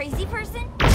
crazy person?